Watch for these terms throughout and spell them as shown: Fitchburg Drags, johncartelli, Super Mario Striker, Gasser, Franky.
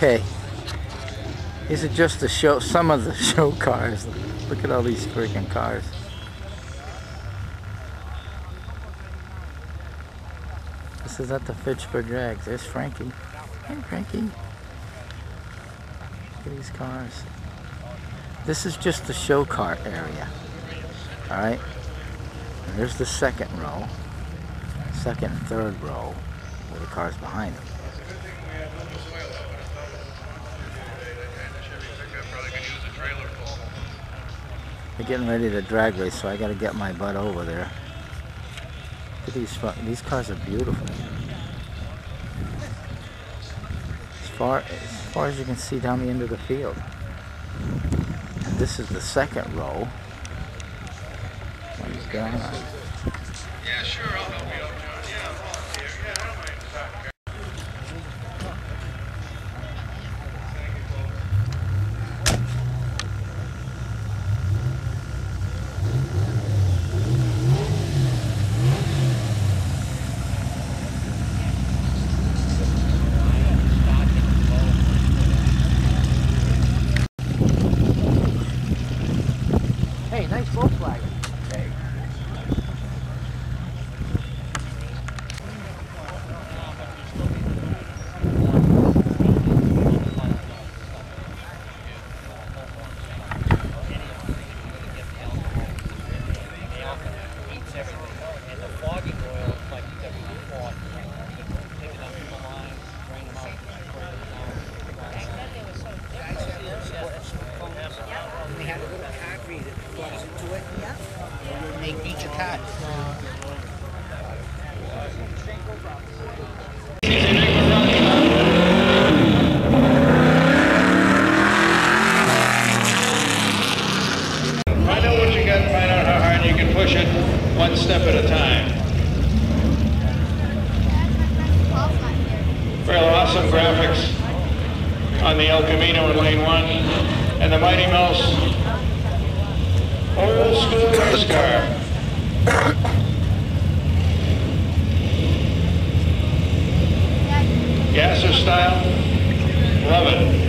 Okay, these are just the show, some of the show cars. Look at all these freaking cars. This is at the Fitchburg Drags. There's Frankie. Hey Frankie. Look at these cars. This is just the show car area. Alright. There's the second row. Second and third row where the cars behind it. They're getting ready to drag race, so I gotta get my butt over there. Look at these cars are beautiful. As far as you can see down the end of the field. And this is the second row. What is going on? Yeah, sure, I'll help you out, John. Yeah, I'm all here. Yeah, I don't mind talking. Hey, nice Volkswagen. Hey. They beat your cat. Find out what you got, find out how hard you can push it, one step at a time. Well, awesome graphics on the El Camino in lane one, and the Mighty Mouse. Old school race car. Gasser style. Love it.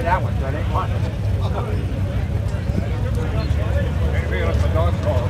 That one, done it. Maybe it was my dog's fault.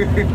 Oh.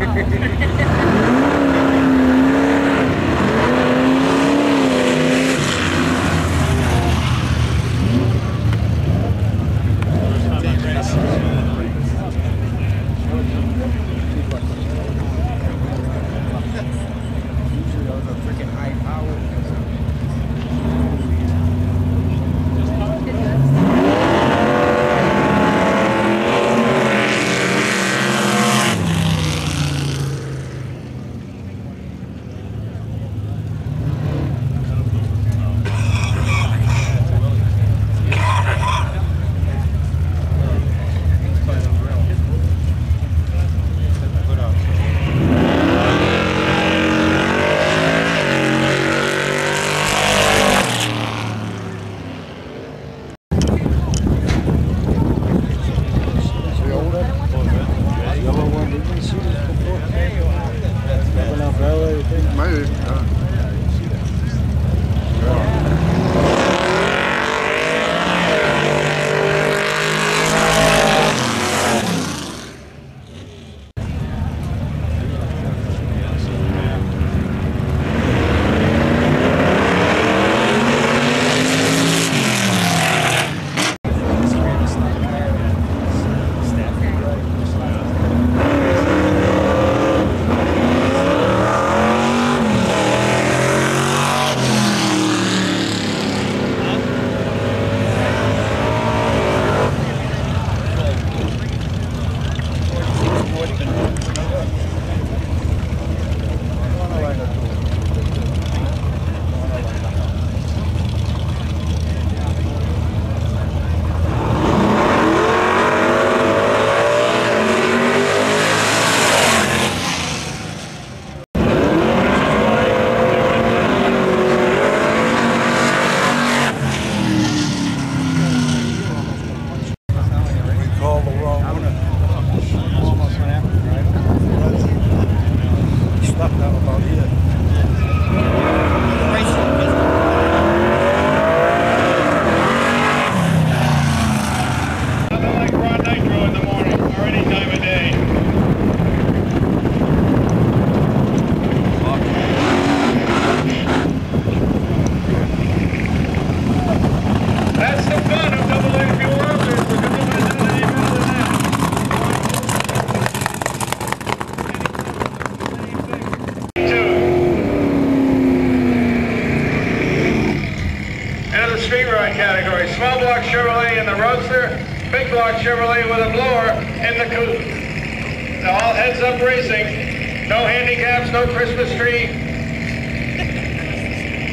Chevrolet with a blower in the coupe. All heads up racing. No handicaps, no Christmas tree.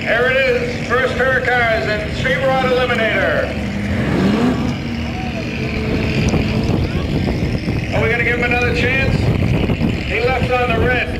Here it is, first pair of cars in Street Rod Eliminator. Are we going to give him another chance? He left on the red.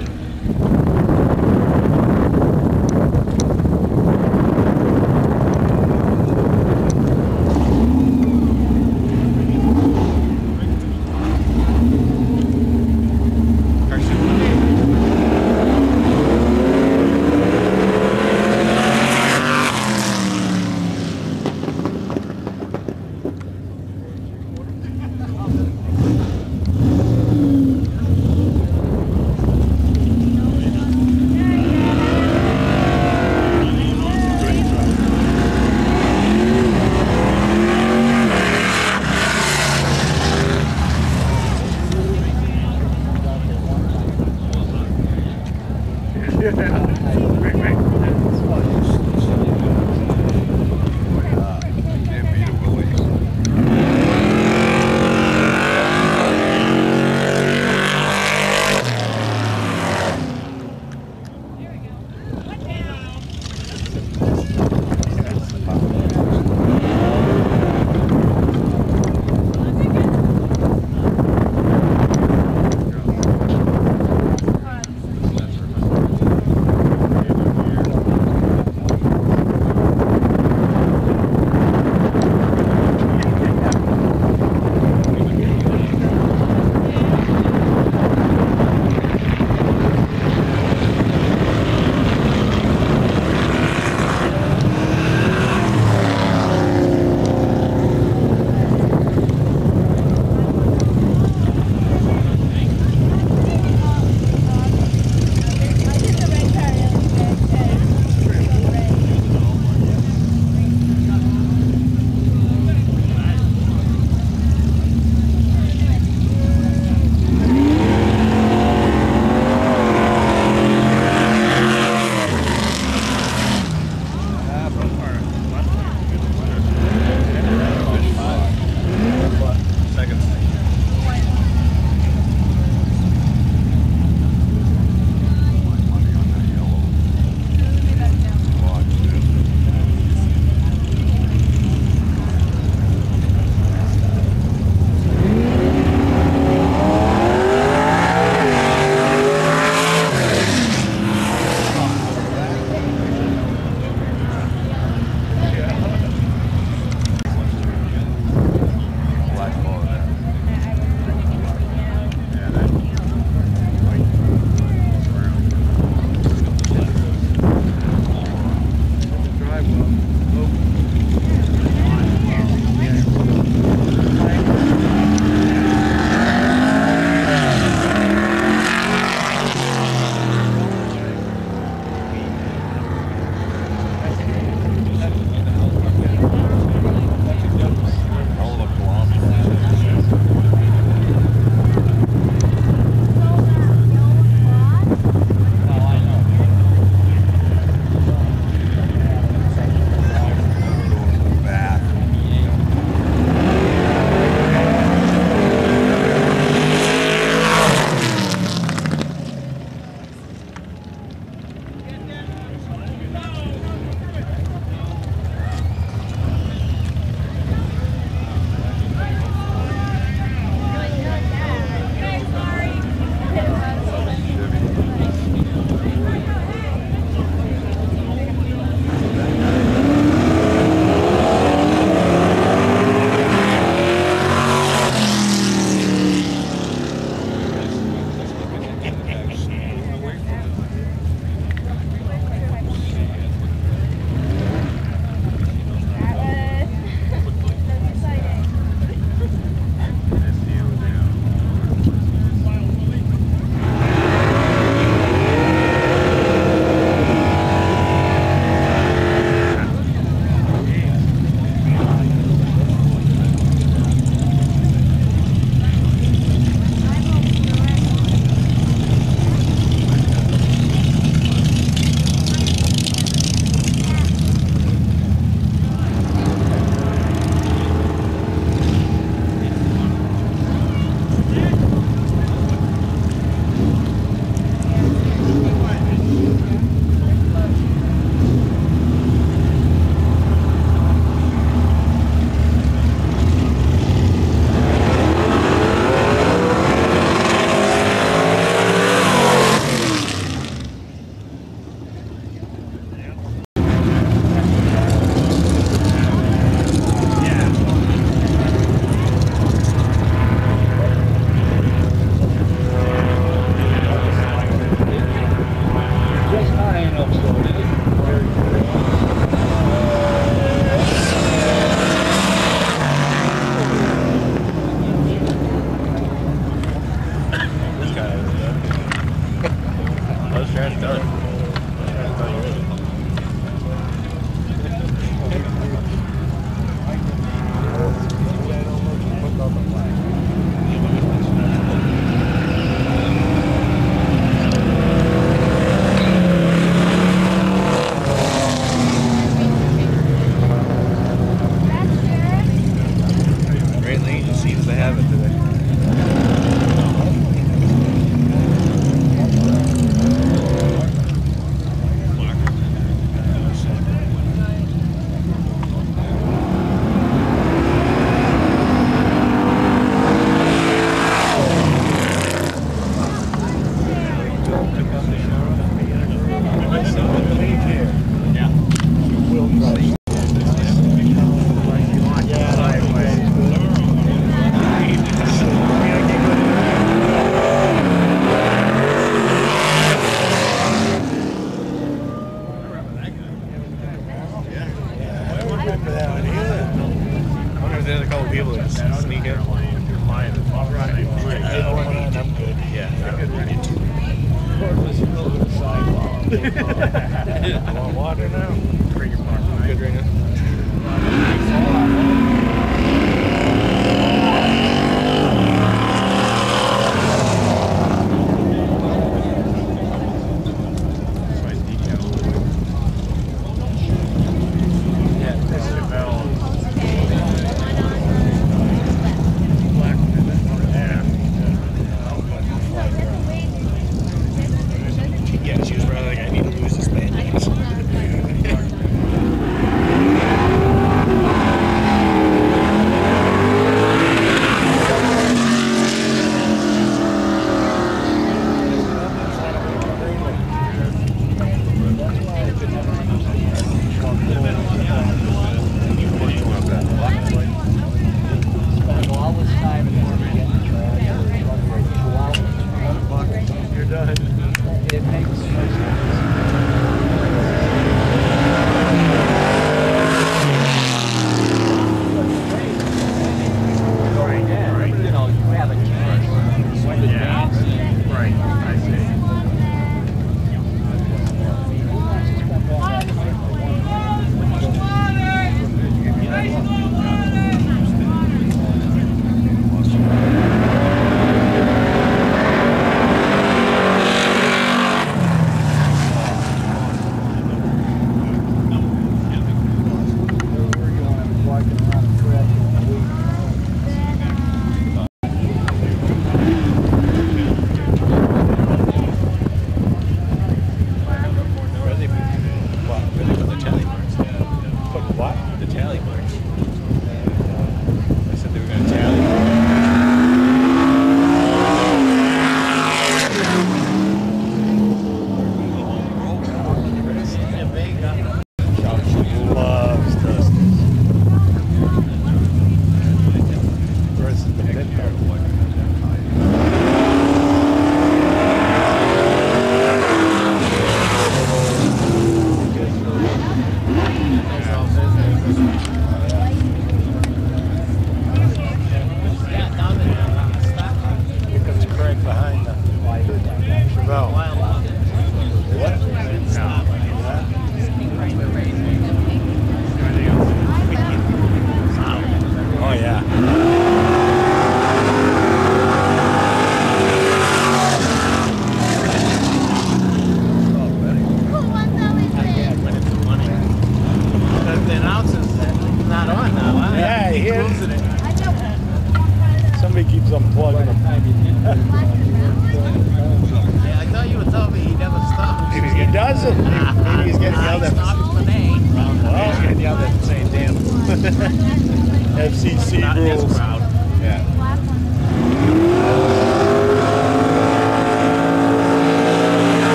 feet as I have it today. There's a couple people that just sneak in. I'm good. Yeah, I want water now. Bring your park. I'm good right now.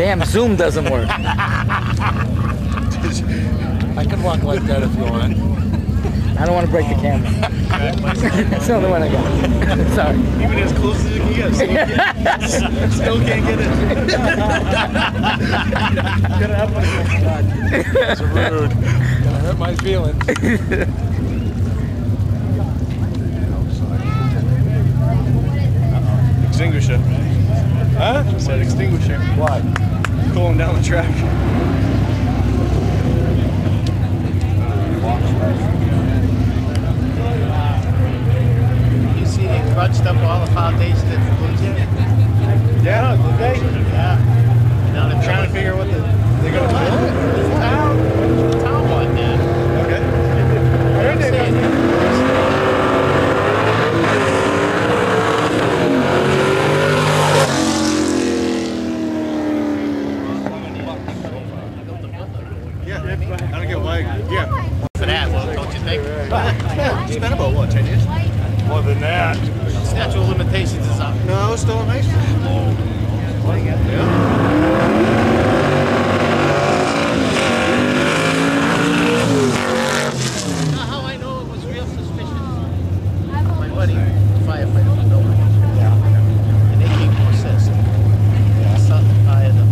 Damn, Zoom doesn't work. I can walk like that if you want. I don't want to break the camera. That's the only one I got. Sorry. Even as close as you can get, still can't get it. Gonna have my God. That's rude. Gonna hurt my feelings. Extinguisher. Huh? I said extinguisher. Why? Cooling down the track. You see they crunched up all the foundation in the blue. Yeah, did they? Yeah. Now they're trying to figure out what they're going to do. This town one, man. Okay. I heard they It's been about, what, 10 years? More than that. Statute of limitations is up. No, it's still a nice one. Oh, yeah. How I know it was real suspicious. My buddy, the firefighter, was nowhere. Yeah. And they came to assist. Yeah. Something fired them.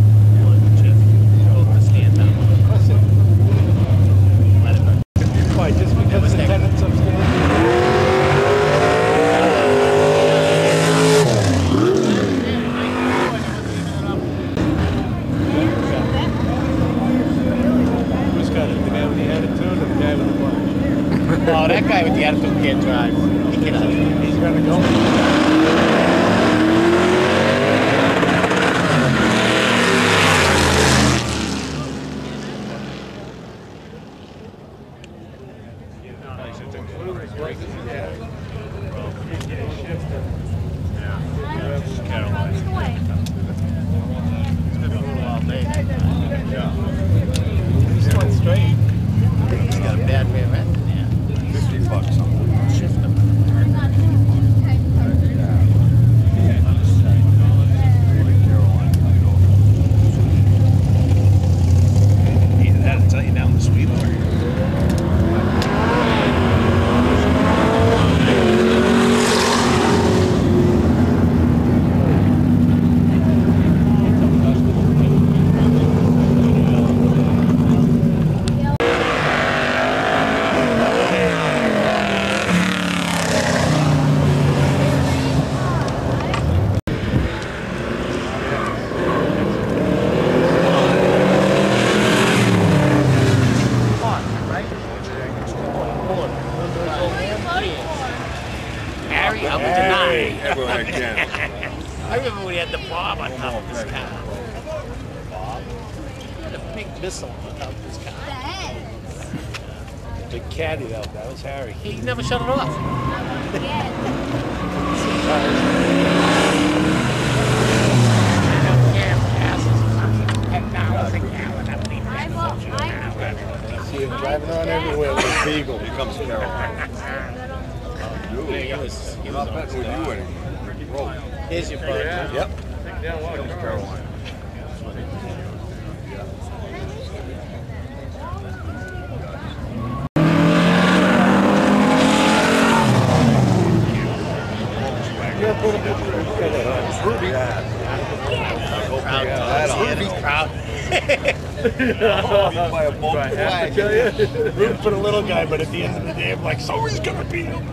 For the little guy, but at the end of the day, I'm like, so he's gonna beat him.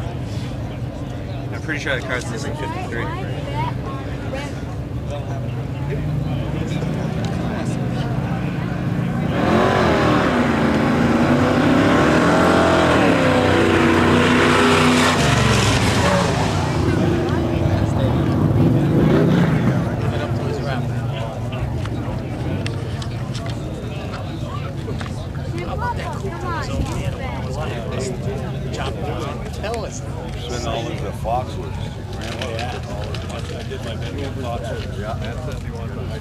I'm pretty sure the car's just like 53. Foxwoods. Yeah. I did my bedroom Foxwoods. Yeah, that's what you want.